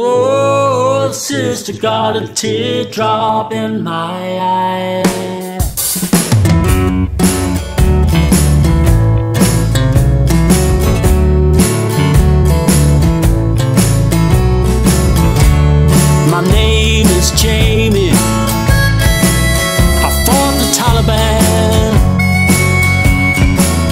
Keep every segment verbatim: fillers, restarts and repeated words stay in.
Oh, sister, got a teardrop in my eye. My name is Jamie. I fought the Taliban.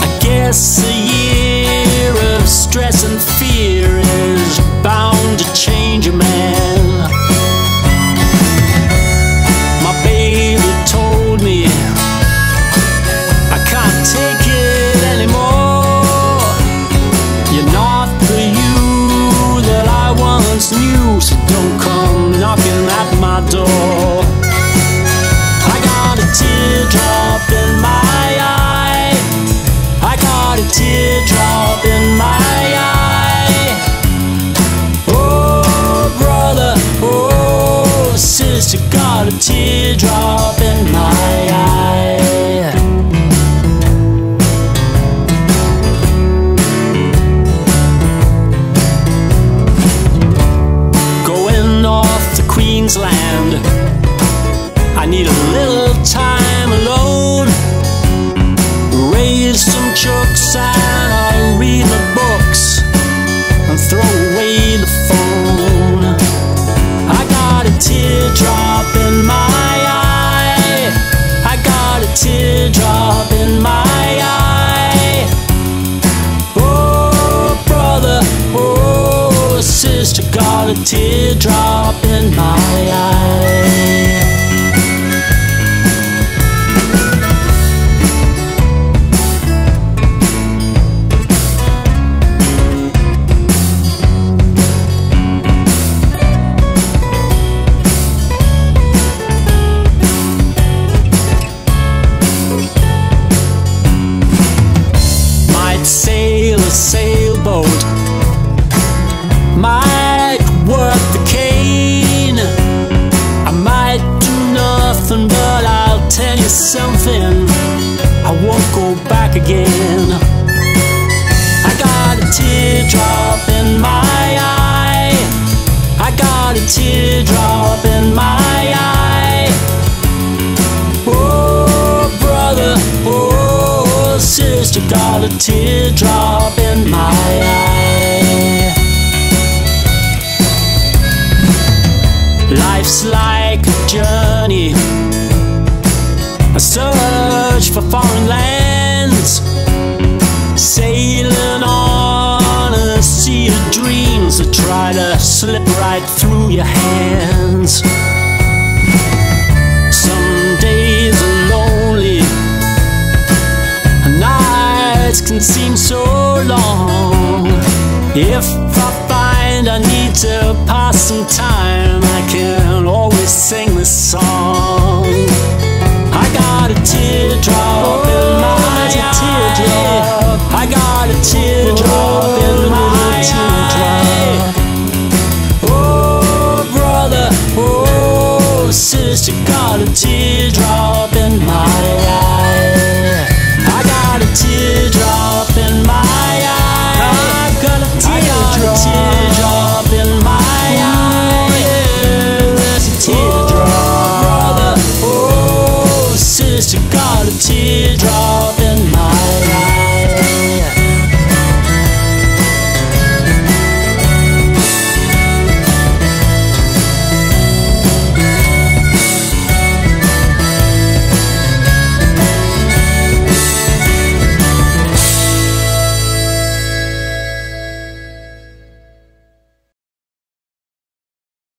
I guess a year of stress and fear is bound to change a man. My baby told me I can't take it anymore. You're not the you that I once knew, so don't come knocking at my door. I got a teardrop in my eye. I got a teardrop in my eye. Sister, got a teardrop in my eye. Going north to Queensland, I need a little time alone. Raise some chooks and I'll read the books and throw away the phone. I got a teardrop in my eye. I got a teardrop in my eye. Oh, brother, oh, sister, got a teardrop in my eye. Sail a sailboat, might work the cane. I might do nothing, but I'll tell you something, I won't go back again. I got a teardrop in my eye. I got a teardrop in my eye. Oh, brother, oh, sister, got a teardrop in my eye. Life's like a journey, a search for foreign lands, sailing on a sea of dreams that try to slip right through your hands. Can seem so long. If I find I need to pass some time, I can always sing this song.